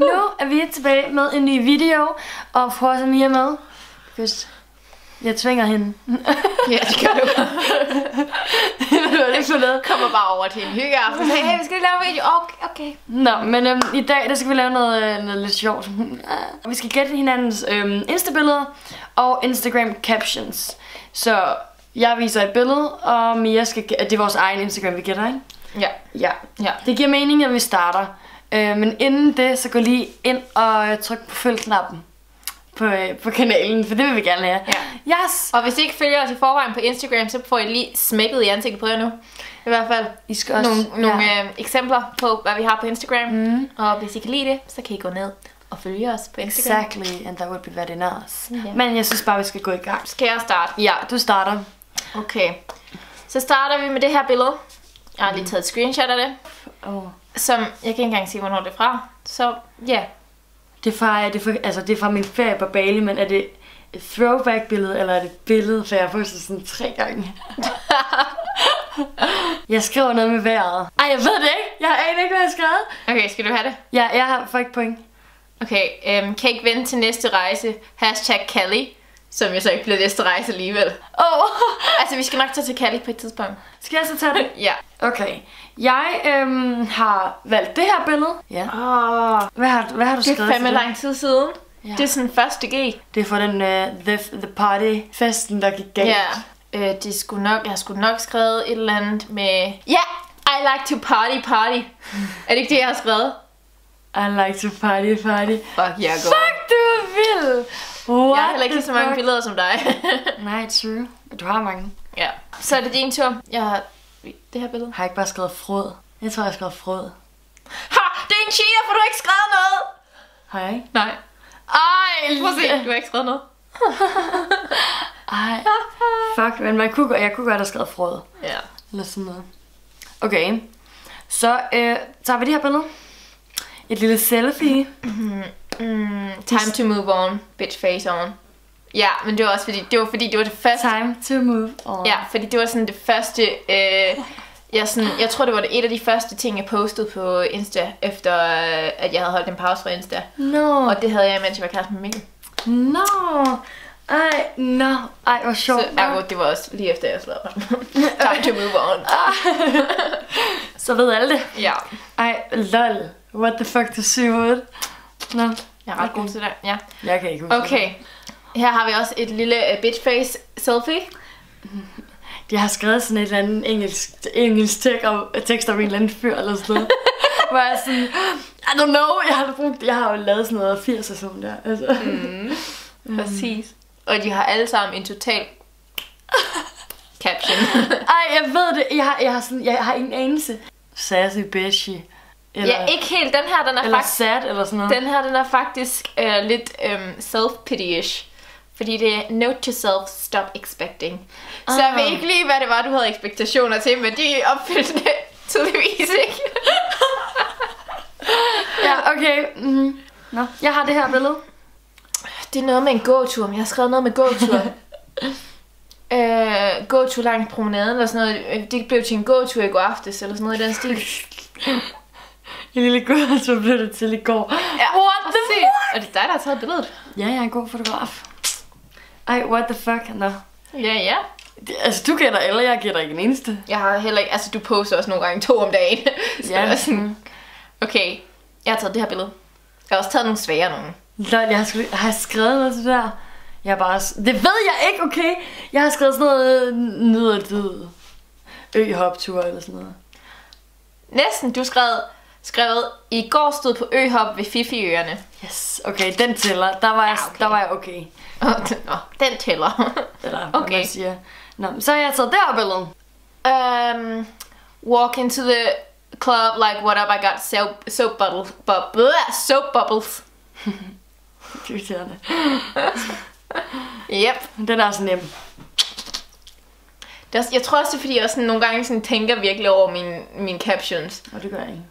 Nu er vi tilbage med en ny video, og får også Mia med. Kys. Jeg tvinger hende. Ja, det kan du. Jeg kommer bare over til en hyggeaften og siger, hey, vi skal lave en video. Okay. Nå, men i dag der skal vi lave noget lidt sjovt. Vi skal gætte hinandens Insta-billeder og Instagram-captions. Så jeg viser et billede, og Mia skal gætte. Det er vores egen Instagram, vi gætter, ikke? Ja. Det giver mening, at vi starter. Men inden det, så gå lige ind og tryk på følg-knappen på kanalen, for det vil vi gerne have. Ja. Yes! Og hvis I ikke følger os i forvejen på Instagram, så får I lige smækket i ansigtet på jer nu. I hvert fald I skal også, nogle eksempler på, hvad vi har på Instagram. Og hvis I kan lide det, så kan I gå ned og følge os på Instagram. Exactly, and that would be very nice. Yeah. Men jeg synes bare, vi skal gå i gang. Skal jeg starte? Ja, du starter. Okay. Så starter vi med det her billede. Jeg har lige taget et screenshot af det. Som, jeg kan ikke engang sige, hvornår det er fra. Så ja. Det er fra min ferie på Bali, men er det et throwback-billede, eller er det et billede, for jeg har postet sådan 3 gange? Jeg skriver noget med vejret. Ej, jeg ved det ikke. Jeg aner ikke, hvad jeg skrev. Okay, skal du have det? Ja, jeg får ikke point. Okay, kan ikke vente til næste rejse. #Kelly, som jeg så ikke bliver næste rejse alligevel. Altså, vi skal nok tage til Kelly på et tidspunkt. Skal jeg så tage det? Ja. Okay. Jeg har valgt det her billede. Ja. Hvad har du skrevet? Det er fandme lang tid siden. Ja. Det er sådan første G. Det er for den the party festen, der gik galt. Ja. Jeg har sgu nok skrevet et eller andet med... Ja! I like to party. Er det ikke det, jeg har skrevet? I like to party. Fuck, jeg er god. Fuck, du er vild! Jeg har heller ikke så mange billeder som dig. Nej, true. Du har mange. Ja. Så er det din tur. Jeg har... Det her billede. Har jeg ikke bare skrevet frød? Jeg tror, jeg har skrevet frød. Ha! Det er en cheater, for du har ikke skrevet noget! Har jeg ikke? Nej. Ej, prøv at se. Du har ikke skrevet noget. Ej. Fuck, men jeg kunne godt have skrevet frød. Ja. Eller sådan noget. Okay. Så tager vi det her billede. Et lille selfie. Time to move on. Bitch face on. Ja, men det var også fordi det var det første time to move on. Ja, fordi det var sådan det første jeg tror det var et af de første ting jeg postede på Insta efter at jeg havde holdt en pause fra Insta. Og det havde jeg mens jeg var kæreste med Mikkel. Ej, hvor sjovt. Så det var også lige efter jeg slog op. Time to move on. Så ved alle det. Ja. Ej, lol. What the fuck to see what? Jeg er ret god til det. Ja. Jeg kan ikke huske. Okay. Her har vi også et lille bitchface selfie. Jeg har skrevet sådan et eller andet engelsk tekst om en eller anden fyr eller sådan noget. Hvor jeg sådan, I don't know, jeg har jo lavet sådan noget 80'er sådan der. Altså. Præcis. Og de har alle sammen en total caption. Ej, jeg ved det. Jeg har ingen anelse. Sassy bitchy. Eller, ja, ikke helt. Den her, den er faktisk sad eller sådan noget. Den her, den er faktisk lidt self-pity-ish. Fordi det er note to self, stop expecting. Så jeg ved ikke lige, hvad det var, du havde ekspektationer til, men de opfyldte det tydeligvis ikke. Ja, okay. Nå. Jeg har det her billede. Det er noget med en gåtur, men jeg har skrevet noget med gåtur. Gåtur langt promenaden eller sådan noget. Det blev til en gåtur i går aftes eller sådan noget i den stil. En lille god, så blev det til i går. Ja, what the fuck? Og det er dig, der har taget billedet. Ja, jeg er en god fotograf. Ej, what the fuck? Nå. Ja. Altså, du gætter, eller jeg gætter ikke en eneste. Jeg har heller ikke... Altså, du poster også nogle gange 2 om dagen. Så ja. Sådan... Okay, jeg har taget det her billede. Jeg har også taget nogle svære nogle. Lol, har jeg skrevet noget til det der? Jeg bare... Det ved jeg ikke, okay? Jeg har skrevet sådan noget... Nøderdød. Ø-hoptur eller sådan noget. Næsten, du skrevet, i går stod på øhop ved Fifi øerne. Yes, okay, den tæller. Der var jeg okay. Den tæller. Eller okay. Hvad man siger. Nå, så har jeg taget der billede. Walk into the club like what up, I got soap bubbles. Irriterende. Yep. Den er også nem. Jeg tror også, det er, fordi jeg også nogle gange sådan tænker virkelig over mine captions. Og det gør jeg ikke.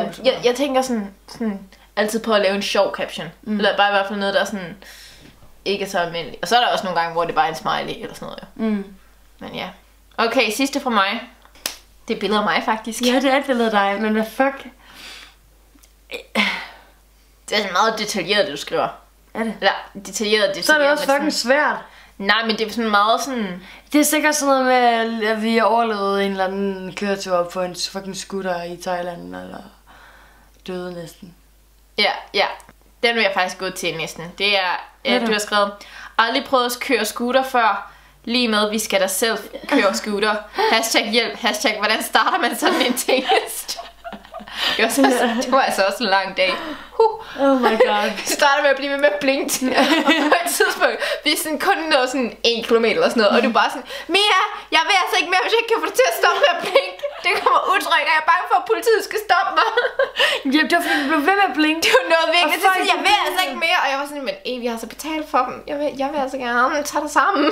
Ja. Jeg tænker sådan altid på at lave en sjov caption. Eller bare i hvert fald noget, der sådan ikke er så almindeligt. Og så er der også nogle gange, hvor det bare er en smiley eller sådan noget. Ja. Men ja. Okay, sidste fra mig. Det er billeder af mig faktisk. Ja, det er et billede af dig, men hvad fuck? Det er meget detaljeret, det du skriver. Er det? Eller detaljeret. Så er det også fucking svært. Nej, men det er sådan meget sådan... Det er sikkert sådan noget med, at vi overlevede en eller anden køretur op på en fucking scooter i Thailand, eller døde næsten. Ja, ja. Den vil jeg faktisk gå til næsten. Det er, du har skrevet, aldrig prøvet at køre scooter før, lige med, vi skal da selv køre scooter. Hashtag hjælp, hashtag, hvordan starter man sådan en ting? Det var, det var altså også en lang dag. Oh my god. Vi starter med at blive med at blinke. Og på et tidspunkt, vi er sådan kun nået sådan 1 kilometer eller sådan noget. Og du bare sådan, Mia, jeg vil altså ikke mere, hvis jeg ikke kan få dig til at stoppe med at blinke. Det kommer udtryk, og jeg er bange for, at politiet skal stoppe mig. Jamen, det var fordi, vi blev ved med at blinke. Det var noget virkelig. Og sådan, jeg vil altså ikke mere. Og jeg var sådan, men vi har så betalt for dem. Jeg vil altså gerne tage dig sammen.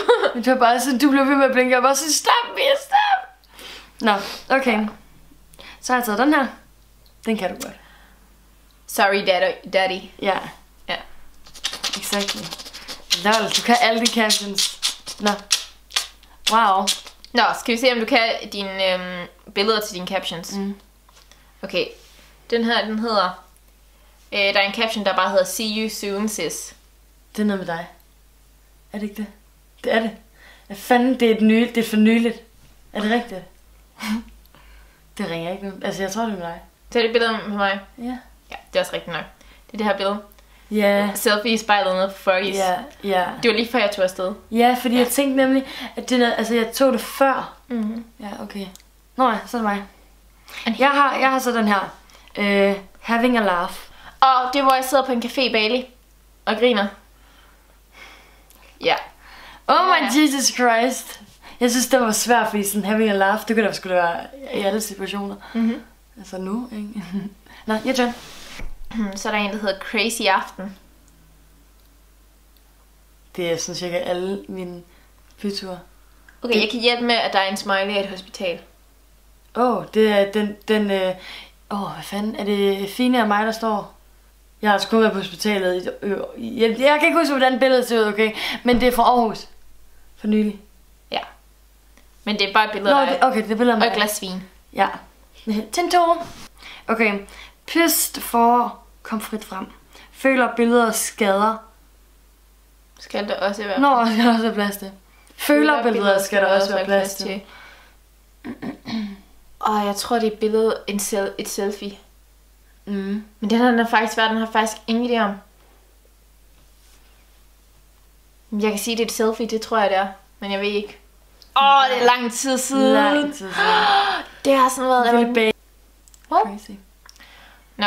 Det var bare sådan, du blev ved med at blinke. Jeg var bare sådan, stop Mia, stop. Nå, okay. Så har jeg taget den her. Den kan du godt. Sorry daddy. Ja. Ja. Exactly. Lol, du kan alle de captions. Nå. Wow. Nå, skal vi se om du kan dine billeder til dine captions. Mm. Okay. Den her, den hedder... der er en caption, der bare hedder See you soon, sis. Det er noget med dig. Er det ikke det? Det er det. Hvad fanden, det er for nyligt. Er det rigtigt? Det ringer ikke. Altså, jeg tror det er med dig. Så er det billede med mig? Ja. Yeah. Ja, det er også rigtigt nok. Det er det her billede. Ja. Yeah. Selfie i spejlet nede på Froggies. Ja, yeah, ja. Yeah. Det var lige før jeg tog afsted. Ja, yeah, fordi jeg tænkte nemlig, at det, altså, jeg tog det før. Mm-hmm. Ja, okay. Nå ja, så er det mig. Jeg har så den her. Having a laugh. Og det er, hvor jeg sidder på en café i Bali og griner. Ja. Oh my Jesus Christ. Jeg synes, det var svært, fordi sådan having a laugh, det kunne da skulle være i alle situationer. Mm-hmm. Altså nu, ikke? Nå, jeg tror. Så er der en, der hedder Crazy Aften. Det er sådan cirka alle mine byture. Okay, jeg kan hjælpe med, at der er en smiley af et hospital. Det er den... hvad fanden? Er det Fine af mig, der står? Jeg har altså kun været på hospitalet i... Jeg kan ikke huske, hvordan billedet ser ud, okay? Men det er fra Aarhus. For nylig. Ja. Men det er bare et billede af... Okay, det er billeder af mig. Og et glas vin. Ja. Tintor. Okay. Pist for kom frit frem. Føler billeder skader. Skal der også være? Nå, skal der også være plads til. Føler billeder skal der også være plads til. Åh, jeg tror det er billede et selfie. Mm. Men den har faktisk ingen idé om. Jeg kan sige det er et selfie, det tror jeg det er, men jeg ved ikke. Det er lang tid siden. Det har sådan været really crazy. Nå,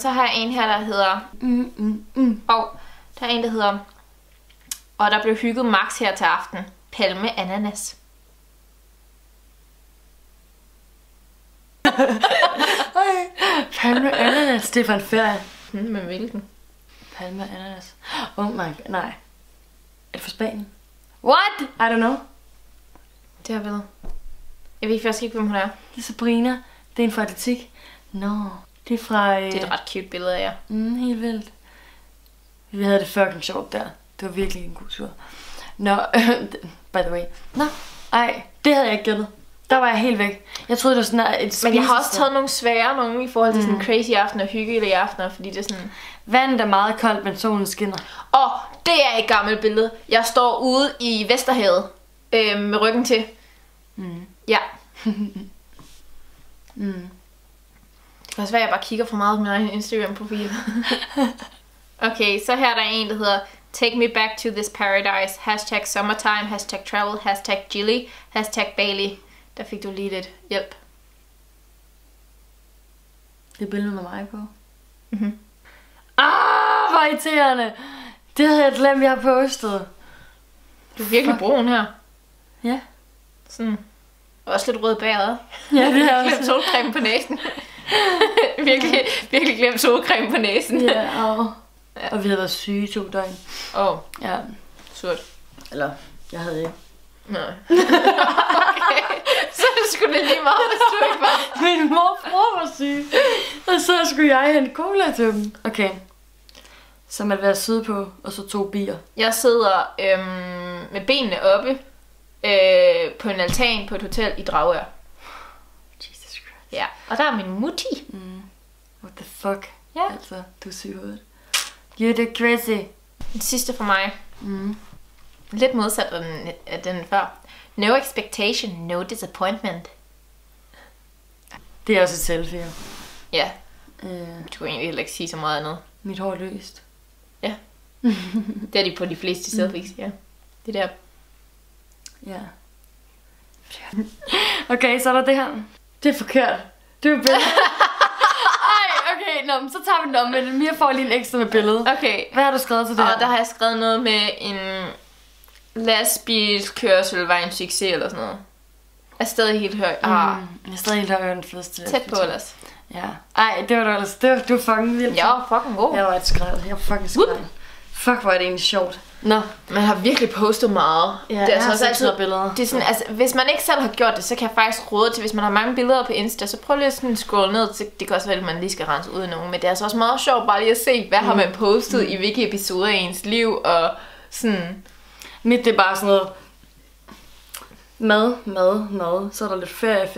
så har jeg en her, der hedder... Der er en, der hedder... Og der blev hygget max her til aften. Palme ananas. Palme ananas, det er for en ferie. Men hvilken? Palme ananas. Oh my god, nej. Er det fra Spanien? What? I don't know. Det her billede. Jeg ved faktisk ikke, hvem hun er. Det er Sabrina. Det er en fra atletik. Det er fra... Det er et ret cute billede af jer. Helt vildt. Vi havde det fucking sjovt der. Det var virkelig en god tur. By the way. Ej, det havde jeg ikke gættet. Der var jeg helt væk. Jeg troede, det var sådan et spisested. Men jeg har også taget nogle svære nogle i forhold til sådan crazy aftener og hyggelige aftener, fordi det er sådan... Vandet er meget koldt, men solen skinner. Det er et gammelt billede. Jeg står ude i Vesterhavet. Med ryggen til. Ja. Det kan også være, at jeg bare kigger for meget på min egen Instagram-profil. Okay, så her er der en, der hedder Take me back to this paradise. Hashtag summertime. Hashtag travel. Hashtag Gilly. Hashtag Bailey. Der fik du lige lidt hjælp. Det er billedet med mig på. Hvor irriterende. Det havde jeg glemt, jeg har postet. Du er virkelig brun her. Ja. Sådan. Også lidt rød bagad. Ja, det er også. Glemt solcreme på næsen. virkelig glemt solcreme på næsen. Ja. Og vi havde været syge 2 døgn. Ja. Surt. Eller, jeg havde ikke. Nej. Okay. Så skulle det lige meget, hvis du ikke var. Min mor og bror var syge. Og så skulle jeg hente cola til dem. Okay. Som at være sydpå, og så 2 bier. Jeg sidder med benene oppe. På en altan på et hotel i Dragør. Jesus Christ. Ja, og der er min mutti. What the fuck? Ja. Altså, du er syg i hovedet. You're the crazy. Den sidste for mig. Mm. Lidt modsat af den før. No expectation, no disappointment. Det er også et selfie. Ja. Du kan egentlig heller ikke sige så meget andet. Mit hår er løst. Ja. Det er de på de fleste selfies, ja. Det der. Ja. Okay, så er der det her. Det er forkert. Det er bedre. Okay, nå, så tager vi den om, men Mia får lige en ekstra med billede. Okay. Hvad har du skrevet til det her? Der har jeg skrevet noget med en lastbilskørsel var en succes eller sådan noget. Jeg er stadig helt høj. Jeg er stadig helt høj den første. Tæt på ellers. Ja. Ej, det var da ellers. Du var fucking vildt. Jeg var fucking god. Jeg var et skrevet. Jeg var fucking skrevet. Fuck, hvor er det egentlig sjovt. Nå, man har virkelig postet meget. Ja, det er altså også altid billeder. Det er sådan, altså, hvis man ikke selv har gjort det, så kan jeg faktisk råde til, hvis man har mange billeder på Insta, så prøv lige at scrolle ned til, det kan også være, at man lige skal rense ud af nogen, men det er altså også meget sjovt bare lige at se, hvad har man postet i hvilke episoder i ens liv, og sådan. Mit, det er bare sådan noget mad, så er der lidt ferie,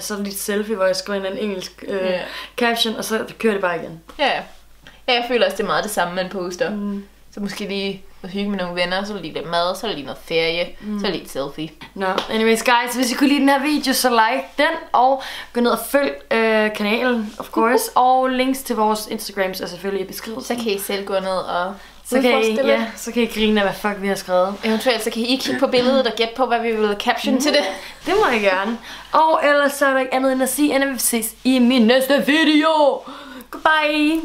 så er der lidt selfie, hvor jeg skriver en eller anden engelsk caption, og så kører det bare igen. Ja, jeg føler også, det er meget det samme, man poster. Så måske lige at hygge med nogle venner, så er der lige lidt mad, så er der lige noget ferie, så er der lige et selfie. Nå, anyways guys, hvis I kunne lide den her video, så like den, og gå ned og følg kanalen, of course, og links til vores Instagrams er selvfølgelig i beskrivelsen. Så kan I selv gå ned og så kan I grine af, hvad fuck vi har skrevet. Eventuelt så kan I kigge på billedet og gætte på, hvad vi vil caption til det. Det må jeg gerne. Og ellers så er der ikke andet end at sige, end at vi ses i min næste video. Goodbye!